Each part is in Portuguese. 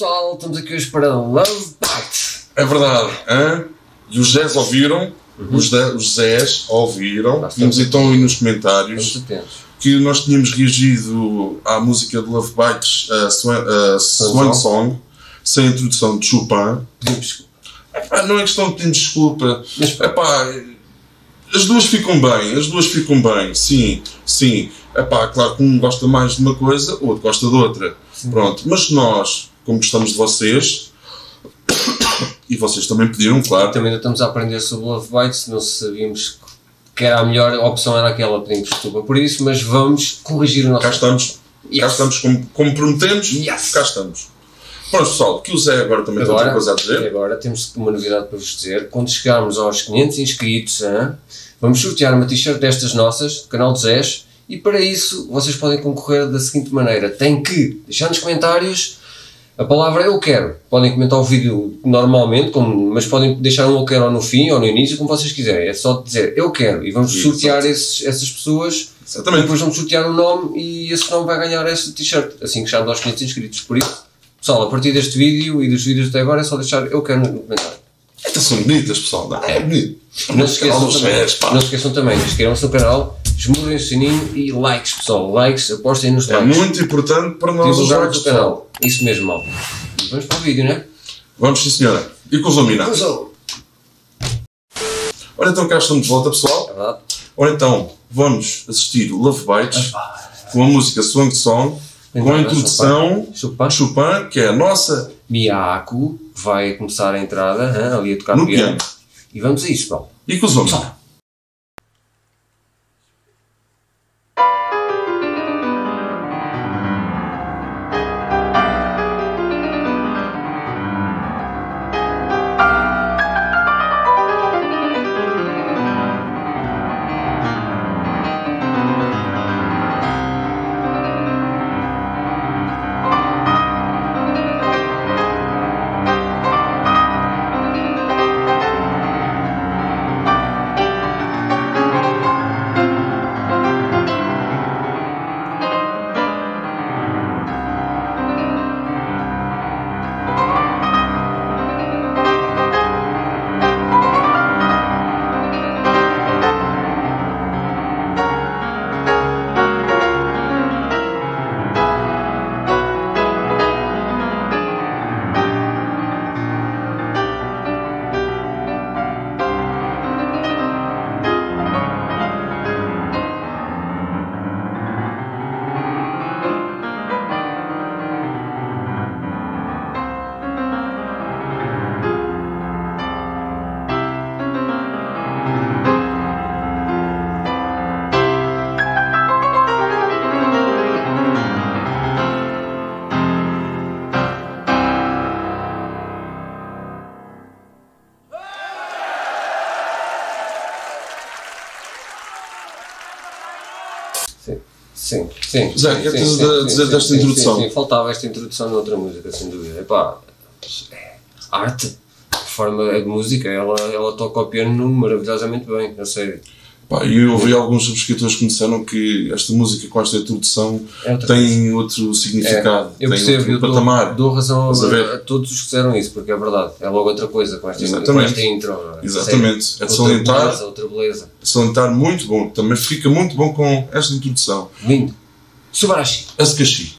pessoal, estamos aqui hoje para Lovebites. É verdade, hein? E os Zés ouviram, os Zés ouviram, tínhamos então aí nos comentários que nós tínhamos reagido à música de Lovebites, Swan Song, sem a introdução de Chopin. Epá, não é questão de pedir desculpa, epá, as duas ficam bem, sim. Epá, claro que um gosta mais de uma coisa, o outro gosta de outra. Sim. Pronto, mas nós, como gostamos de vocês, e vocês também pediram, claro. E também estamos a aprender sobre Lovebites, não sabíamos que era a melhor opção, era aquela, pedimos desculpa por isso, mas vamos corrigir o nosso... Cá estamos, yes. Cá estamos como prometemos, yes. Cá estamos. Pronto pessoal, que o Zé agora também tem outra coisa a dizer. Agora temos uma novidade para vos dizer. Quando chegarmos aos 500 inscritos, vamos sortear uma t-shirt destas nossas, do Canal dos Zés, e para isso vocês podem concorrer da seguinte maneira. Tem que deixar nos comentários a palavra eu quero. Podem comentar o vídeo normalmente, mas podem deixar um eu quero ou no fim ou no início, como vocês quiserem. É só dizer eu quero e vamos sortear essas pessoas. Exatamente. Depois vamos sortear um nome e esse nome vai ganhar essa t-shirt, assim que chegarmos aos 500 inscritos. Por isso, pessoal, a partir deste vídeo e dos vídeos até agora é só deixar eu quero no comentário. Estas são bonitas, pessoal, não é? É bonito. Não se esqueçam também, inscrevam-se no canal, esmurrem o sininho e likes, pessoal. Likes, apostem nos likes. É muito importante para nós os likes do canal. Isso mesmo, mal. Vamos para o vídeo, não é? Vamos, sim, senhora. E com os nominados. Ora então, cá estamos de volta, pessoal. É verdade. Ora então, vamos assistir o Lovebites com a música Swan Song. Com a introdução, Chopin, que é a nossa... Miyako vai começar a entrada, ali a tocar no piano. E vamos a isso, pessoal. E com os homens. Sim. Zé, o que é que tens a dizer desta introdução? Sim, faltava esta introdução noutra música, sem dúvida. Epá, arte, forma de música, ela toca o piano maravilhosamente bem, eu sei. Pá, eu ouvi alguns subscritores que me disseram que esta música com esta introdução tem outro significado, eu tem percebo, outro patamar. Eu dou razão a todos os que disseram isso, porque é verdade, é logo outra coisa com esta intro. Exatamente, sei, é de salientar, outra beleza. É de salientar, muito bom, também fica muito bom com esta introdução. Lindo. Subarashi, Asukashi.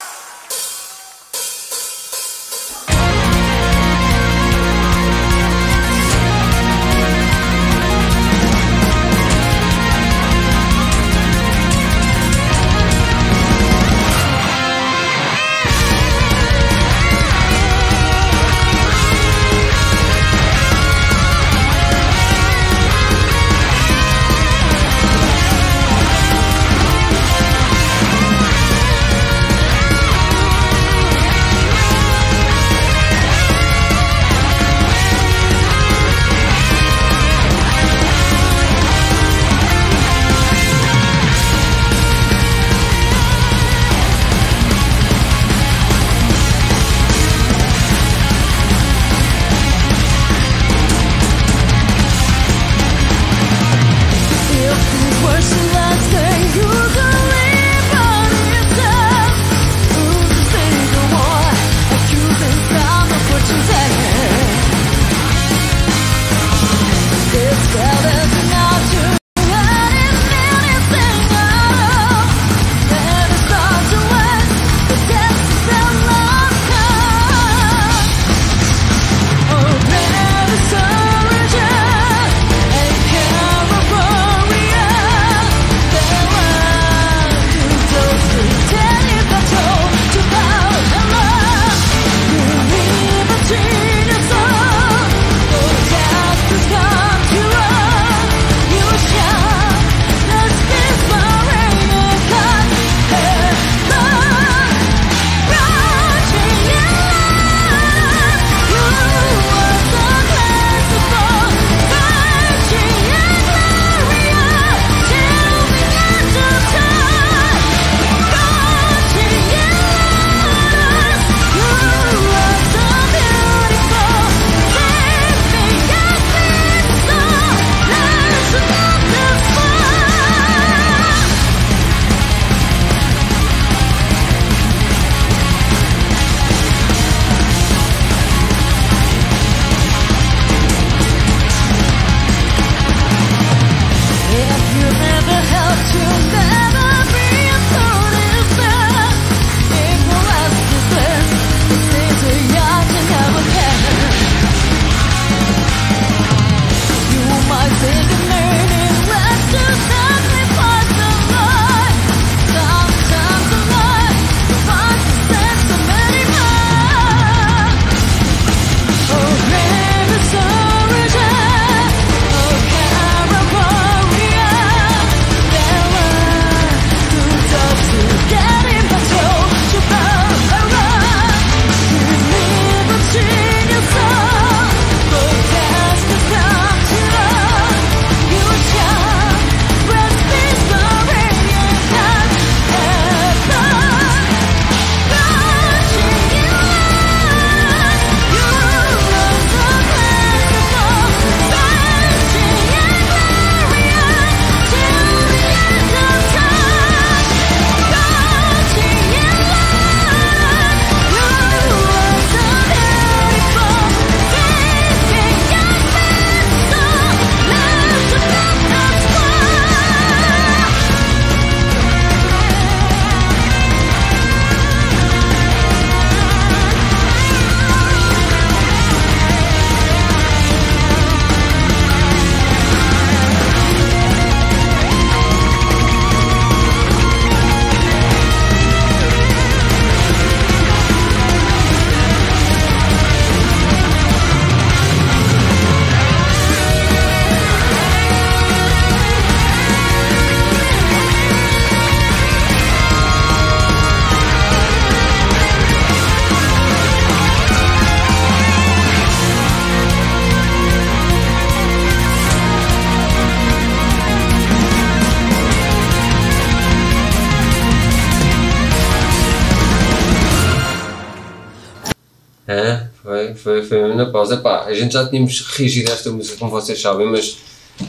foi mesmo na pausa. Pá, a gente já tínhamos reagido a esta música, como vocês sabem, mas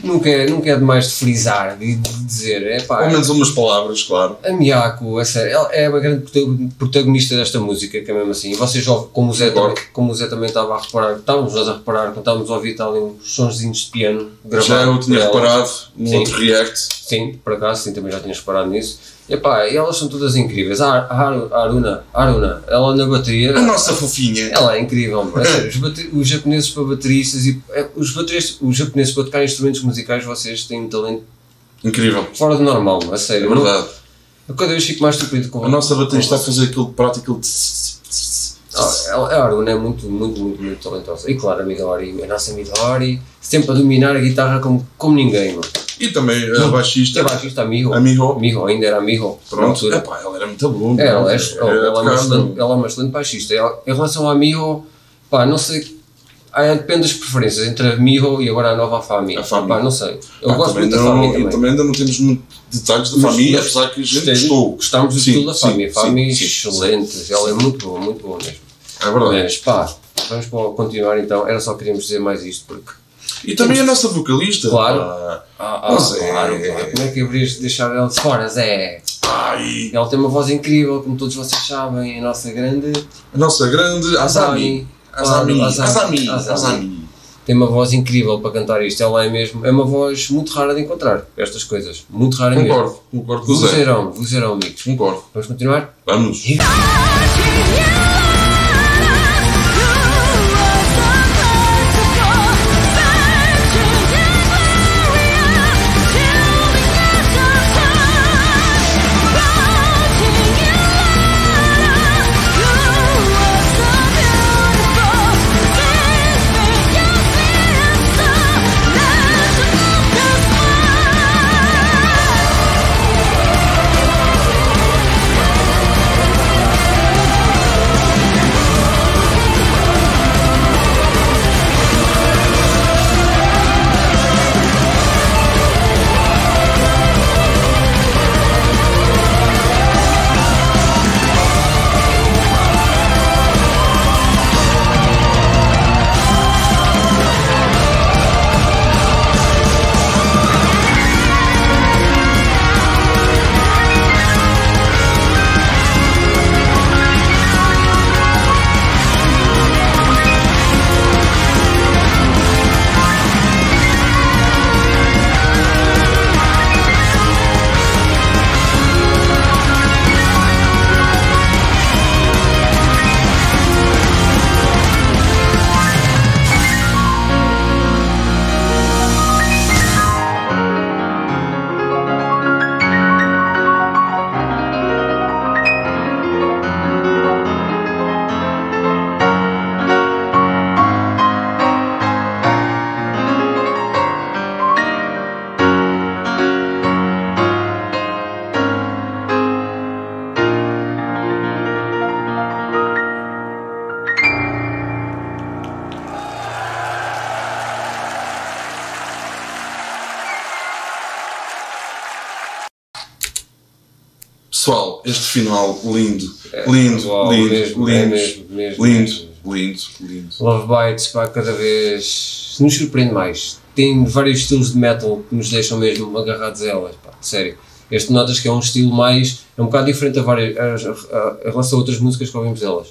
nunca é demais de frisar, de dizer, é pá... Ao menos umas palavras, claro. A Miyako, a sério, ela é uma grande protagonista desta música, que é mesmo assim. E vocês, como o Zé também estava a reparar, estávamos nós a reparar, quando estávamos a ouvir tal, uns sonzinhos de piano gravados. Já eu tinha reparado no outro react. Sim, por acaso, sim, também já tinhas reparado nisso. E pá, elas são todas incríveis. A Aruna, ela na bateria... A nossa fofinha! Ela é incrível, é sério, os japoneses para bateristas e... Os japoneses para tocar instrumentos musicais, vocês têm um talento... Incrível! Fora do normal, a sério. É verdade. Eu cada vez fico mais estúpido com... A nossa baterista a fazer aquilo de prática, aquilo de... A Aruna é muito talentosa. E claro, a Midori, a nossa Midori, sempre a dominar a guitarra como ninguém, mano. E também a baixista. A baixista, Miho, ainda era Miho. Pronto. Epá, ela era muito boa. Ela é uma excelente baixista. Em relação à Miho, pá, não sei. Depende das preferências entre a Miho e agora a nova Família. A Família. Pá, não sei. Eu gosto muito da Família também. Também ainda não temos muitos detalhes da Família, apesar que a gente gostámos do estilo da Família. A Família é excelente. Ela é muito boa mesmo. É verdade. Mas pá, vamos continuar então. Era só queríamos dizer mais isto porque... E também a nossa vocalista. Claro. Claro. Como é que haverias de deixar ela de fora, Zé? Ai. Ela tem uma voz incrível, como todos vocês sabem. A nossa grande Asami. Tem uma voz incrível para cantar isto. Ela é mesmo. É uma voz muito rara de encontrar. Estas coisas. Muito rara mesmo. Concordo com o Zé. Vozeirão, amigos. Concordo. Vamos continuar? Vamos. Pessoal, este final lindo. Lovebites, pá, cada vez nos surpreende mais. Tem vários estilos de metal que nos deixam mesmo agarrados a elas, pá, sério. Este notas que é um estilo mais, é um bocado diferente em relação a outras músicas que ouvimos delas.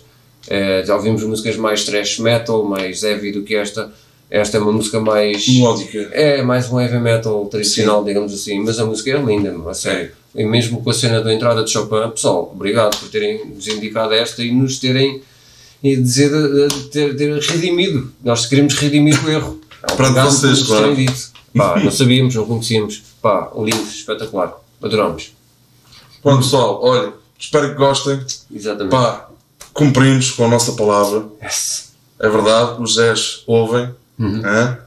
Já ouvimos músicas mais thrash metal, mais heavy do que esta. Esta é uma música mais... melódica. É, mais um heavy metal tradicional, sim, digamos assim, mas a música é linda, a sério. E mesmo com a cena da entrada de Chopin, pessoal, obrigado por terem nos indicado esta e nos terem ter redimido. Nós queremos redimir o erro. Para vocês, claro. Pá, não sabíamos, não conhecíamos. Pá, lindo, espetacular. Adorámos. Bom, pessoal, olha, espero que gostem. Exatamente. Pá, cumprimos com a nossa palavra. Yes. É verdade, os Zés ouvem.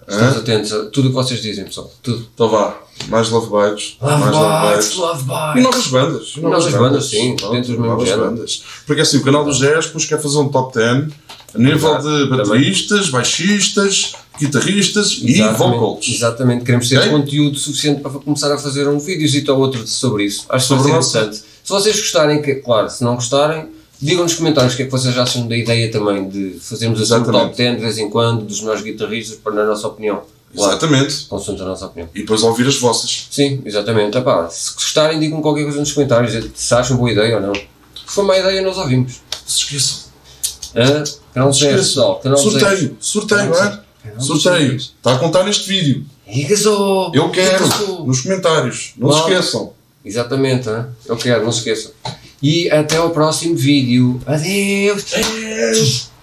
Estamos atentos a tudo o que vocês dizem, pessoal. Tudo. Então vá, mais Lovebites. E novas bandas. E novas bandas, sim. Dentro dos mesmos géneros. Porque assim, o Canal dos Zés quer fazer um top 10 a nível de bateristas, baixistas, guitarristas e vocals. Exatamente, queremos ter conteúdo suficiente para começar a fazer um vídeo ou outro sobre isso. Acho que vai ser interessante. Se vocês gostarem, claro, se não gostarem, Digam nos comentários o que é que vocês acham da ideia também de fazermos assim um top 10 de vez em quando dos melhores guitarristas, para na nossa opinião. Exatamente. Consoante a nossa opinião. E depois ouvir as vossas. Sim, exatamente. Epá, se gostarem, digam qualquer coisa nos comentários, se acham boa ideia ou não. Se for má ideia, nós ouvimos. Se esqueçam. Canal dos Zés, pessoal. Sorteio. Está a contar neste vídeo. Eu quero. Nos comentários. Não se esqueçam. Exatamente. Eu quero. Não se esqueçam. E até ao próximo vídeo. Adeus.